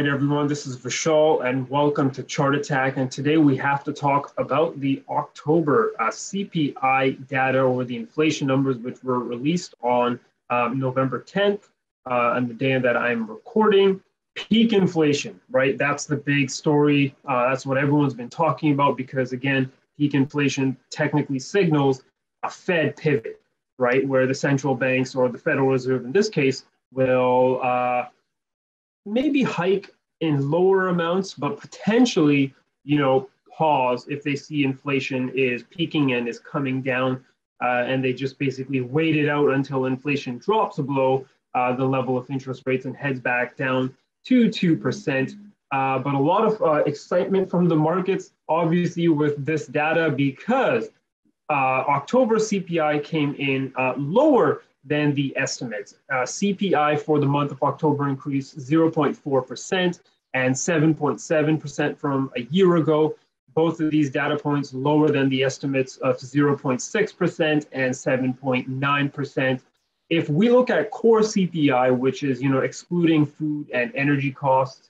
right, everyone, this is Vishal and welcome to Chart Attack. And today we have to talk about the October CPI data or the inflation numbers, which were released on November 10th on the day that I'm recording. Peak inflation, right? That's the big story. That's what everyone's been talking about because, again, peak inflation technically signals a Fed pivot, right? Where the central banks or the Federal Reserve in this case will maybe hike in lower amounts, but potentially, you know, pause if they see inflation is peaking and is coming down, and they just basically wait it out until inflation drops below the level of interest rates and heads back down to 2%. But a lot of excitement from the markets, obviously, with this data because October CPI came in lower than the estimates. CPI for the month of October increased 0.4% and 7.7% from a year ago. Both of these data points lower than the estimates of 0.6% and 7.9%. If we look at core CPI, which is, you know, excluding food and energy costs,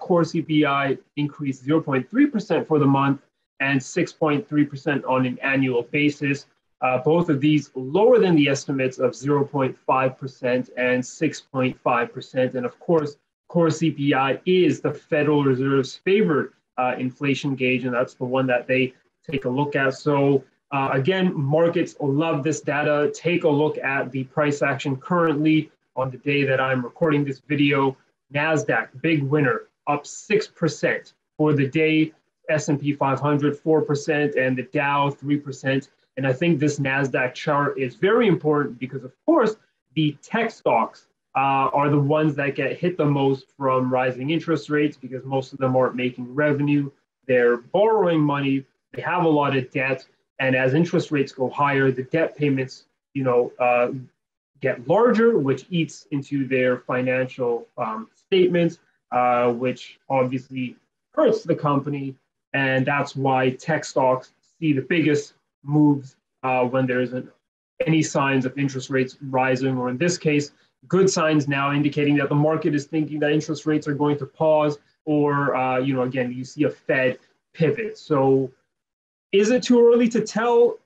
core CPI increased 0.3% for the month and 6.3% on an annual basis. Both of these lower than the estimates of 0.5% and 6.5%. And of course, core CPI is the Federal Reserve's favorite inflation gauge, and that's the one that they take a look at. So again, markets love this data. Take a look at the price action currently on the day that I'm recording this video. NASDAQ, big winner, up 6% for the day. S&P 500, 4%, and the Dow, 3%. And I think this NASDAQ chart is very important because, of course, the tech stocks are the ones that get hit the most from rising interest rates because most of them aren't making revenue. They're borrowing money. They have a lot of debt. And as interest rates go higher, the debt payments, you know, get larger, which eats into their financial statements, which obviously hurts the company. And that's why tech stocks see the biggest moves when there isn't any signs of interest rates rising, or in this case, good signs now indicating that the market is thinking that interest rates are going to pause, or, you know, again, you see a Fed pivot. So is it too early to tell?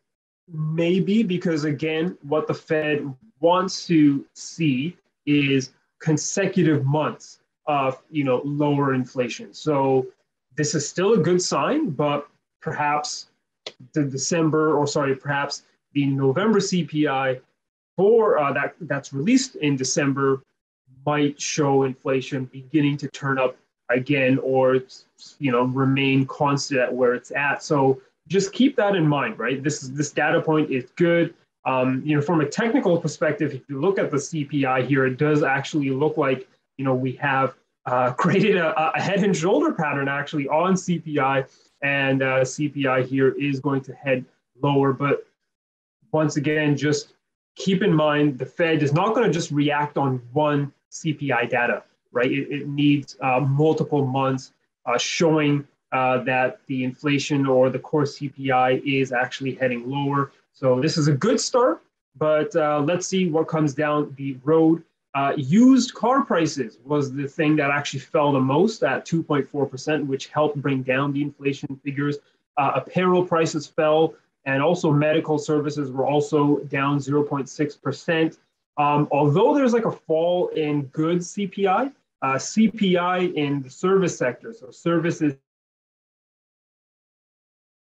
Maybe, because again, what the Fed wants to see is consecutive months of, you know, lower inflation. So this is still a good sign, but perhaps the November CPI for that's released in December might show inflation beginning to turn up again, or, you know, remain constant at where it's at. So just keep that in mind, right? This data point is good. You know, from a technical perspective, if you look at the CPI here, it does actually look like, you know, we have created a head and shoulder pattern actually on CPI. And CPI here is going to head lower. But once again, just keep in mind the Fed is not going to just react on one CPI data, right? It needs multiple months showing that the inflation or the core CPI is actually heading lower. So this is a good start, but let's see what comes down the road. Used car prices was the thing that actually fell the most at 2.4%, which helped bring down the inflation figures. Apparel prices fell, and also medical services were also down 0.6%. Although there's like a fall in goods CPI, CPI in the service sector, so services,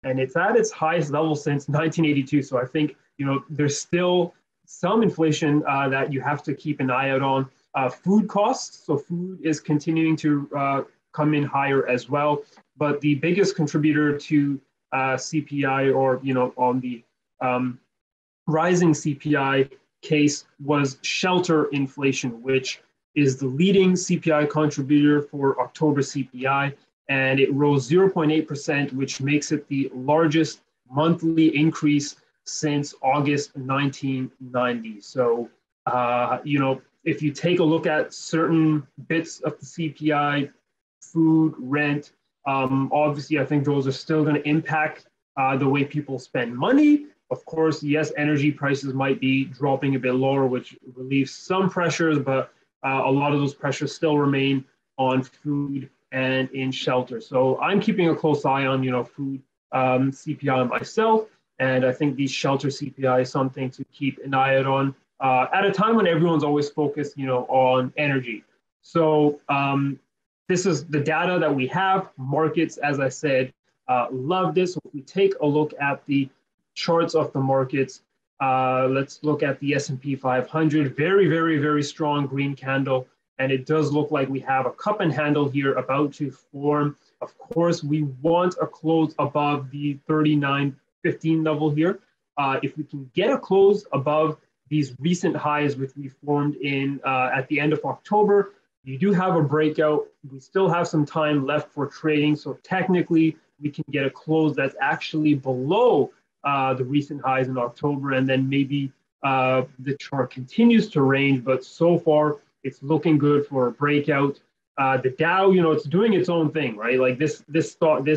and it's at its highest level since 1982. So I think, you know, there's still some inflation that you have to keep an eye out on. Food costs, so food is continuing to come in higher as well. But the biggest contributor to CPI, or, you know, on the rising CPI case, was shelter inflation, which is the leading CPI contributor for October CPI. And it rose 0.8%, which makes it the largest monthly increase since August 1990. So, you know, if you take a look at certain bits of the CPI, food, rent, obviously, I think those are still going to impact the way people spend money. Of course, yes, energy prices might be dropping a bit lower, which relieves some pressures, but a lot of those pressures still remain on food and in shelter. So I'm keeping a close eye on, food CPI myself. And I think these shelter CPI is something to keep an eye out on at a time when everyone's always focused, on energy. So this is the data that we have. Markets, as I said, love this. If we take a look at the charts of the markets, let's look at the S&P 500, very, very, very strong green candle. And it does look like we have a cup and handle here about to form. Of course, we want a close above the 39.15 level here. If we can get a close above these recent highs, which we formed in at the end of October, you do have a breakout. We still have some time left for trading. So technically, we can get a close that's actually below the recent highs in October. And then maybe the chart continues to range, but so far, it's looking good for a breakout. The Dow, it's doing its own thing, right? Like this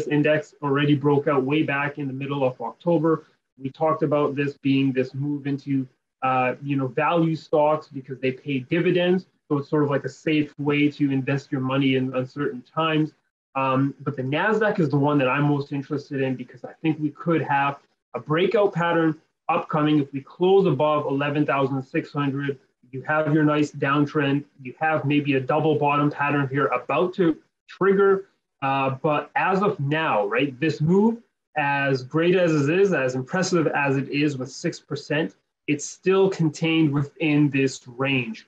index already broke out way back in the middle of October. We talked about this being this move into, value stocks because they pay dividends. So it's sort of like a safe way to invest your money in uncertain times. But the NASDAQ is the one that I'm most interested in because I think we could have a breakout pattern upcoming. If we close above 11,600, you have your nice downtrend. You have maybe a double bottom pattern here about to trigger. But as of now, right, this move, as great as it is, as impressive as it is with 6%, it's still contained within this range.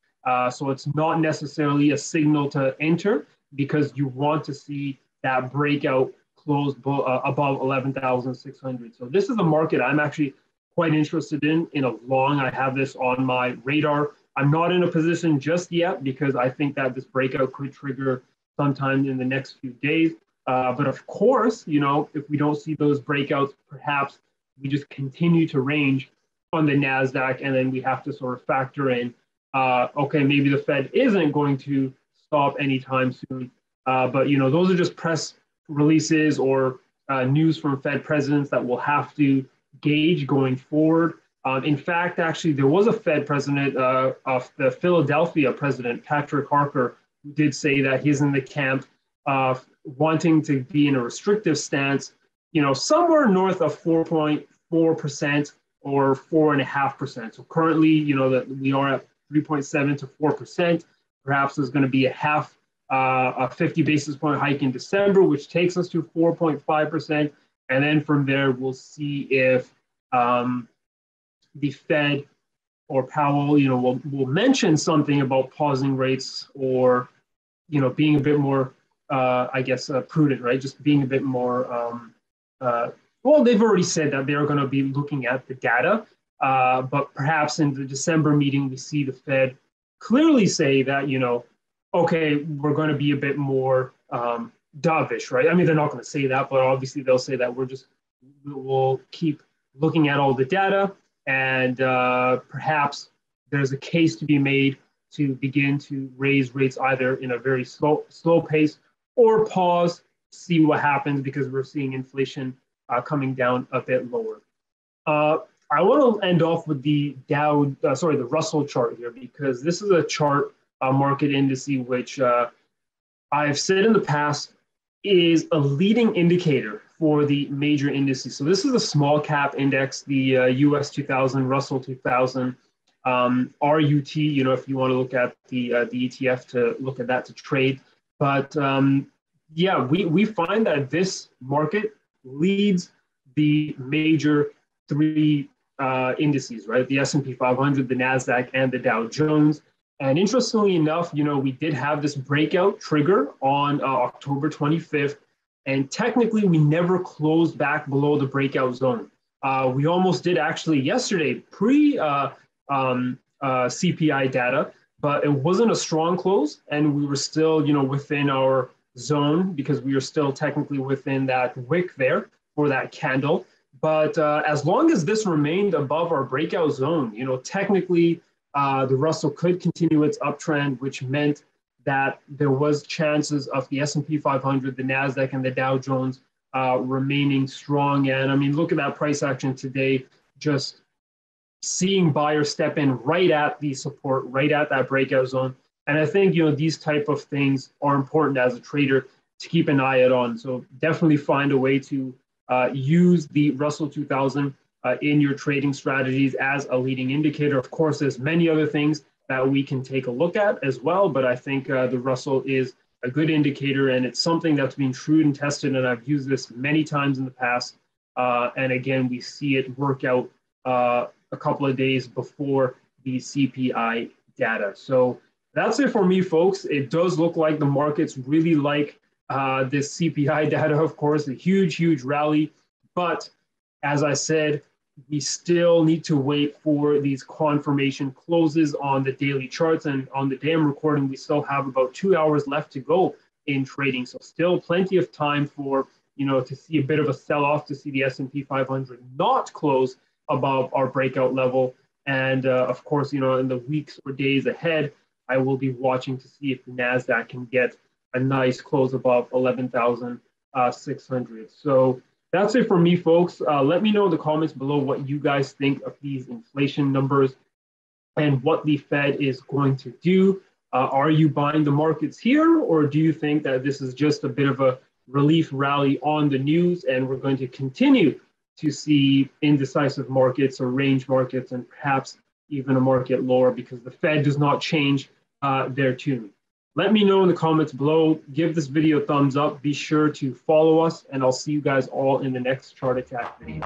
So it's not necessarily a signal to enter because you want to see that breakout close above 11,600. So this is a market I'm actually quite interested in a long. I have this on my radar. I'm not in a position just yet because I think that this breakout could trigger sometime in the next few days. But of course, if we don't see those breakouts, perhaps we just continue to range on the NASDAQ, and then we have to sort of factor in, okay, maybe the Fed isn't going to stop anytime soon. But, those are just press releases or news from Fed presidents that we'll have to gauge going forward. In fact, actually, there was a Fed president of the Philadelphia president, Patrick Harker, who did say that he's in the camp of wanting to be in a restrictive stance, somewhere north of 4.4% or 4.5%. So currently, that we are at 3.7 to 4%. Perhaps there's going to be a 50 basis point hike in December, which takes us to 4.5%. And then from there, we'll see if the Fed or Powell, will mention something about pausing rates or, being a bit more, I guess, prudent, right? Just being a bit more, well, they've already said that they're going to be looking at the data, but perhaps in the December meeting, we see the Fed clearly say that, okay, we're going to be a bit more dovish, right? I mean, they're not going to say that, but obviously they'll say that we'll keep looking at all the data. And perhaps there's a case to be made to begin to raise rates either in a very slow pace or pause, see what happens because we're seeing inflation coming down a bit lower. I want to end off with the the Russell chart here, because this is a chart, market index, which I've said in the past is a leading indicator for the major indices. So this is a small cap index, the US 2000, Russell 2000, RUT, if you want to look at the ETF to look at that to trade. But yeah, we find that this market leads the major three indices, right? The S&P 500, the NASDAQ, and the Dow Jones. And interestingly enough, we did have this breakout trigger on October 25th. And technically, we never closed back below the breakout zone. We almost did actually yesterday, pre-CPI data, but it wasn't a strong close. And we were still, within our zone because we were still technically within that wick there for that candle. But as long as this remained above our breakout zone, technically, the Russell could continue its uptrend, which meant that there was chances of the S&P 500, the NASDAQ, and the Dow Jones remaining strong. And I mean, look at that price action today, just seeing buyers step in right at the support, right at that breakout zone. And I think, these type of things are important as a trader to keep an eye out on. So definitely find a way to use the Russell 2000 in your trading strategies as a leading indicator. Of course, there's many other things that we can take a look at as well, but I think the Russell is a good indicator, and it's something that's been true and tested, and I've used this many times in the past. And again, we see it work out a couple of days before the CPI data. So that's it for me, folks. It does look like the markets really like this CPI data, of course, a huge, huge rally. But as I said, we still need to wait for these confirmation closes on the daily charts, and on the damn recording, we still have about 2 hours left to go in trading. So still plenty of time for, to see a bit of a sell-off, to see the S&P 500 not close above our breakout level. And of course, in the weeks or days ahead, I will be watching to see if the NASDAQ can get a nice close above 11,600. So that's it for me, folks. Let me know in the comments below what you guys think of these inflation numbers and what the Fed is going to do. Are you buying the markets here, or do you think that this is just a bit of a relief rally on the news and we're going to continue to see indecisive markets or range markets and perhaps even a market lower because the Fed does not change their tune? Let me know in the comments below. Give this video a thumbs up. Be sure to follow us, and I'll see you guys all in the next Chart Attack video.